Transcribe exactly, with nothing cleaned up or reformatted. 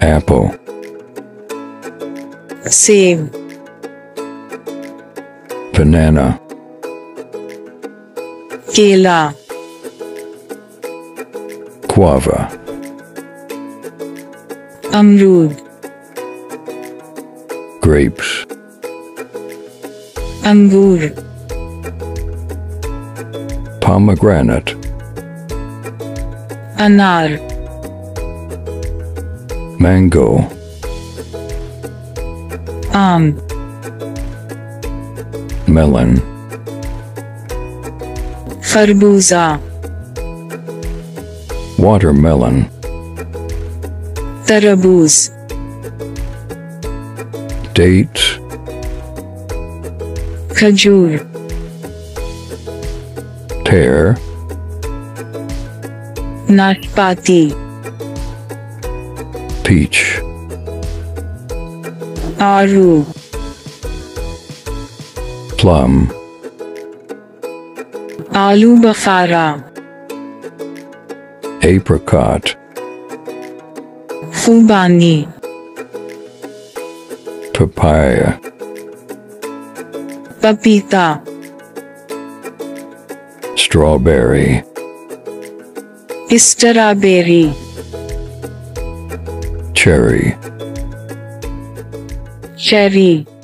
Apple. Same. Banana. Kela. Guava. Amrud. Grapes. Angur. Pomegranate. Anar. Mango. Aam. Melon. Kharbuza. Watermelon. Tarabuz. Date. Khajur. Pear. Nashpati. Peach. Aru. Plum. Alu Bafara. Apricot. Fubani. Papaya. Papita. Strawberry. Strawberry. Cherry. Cherry.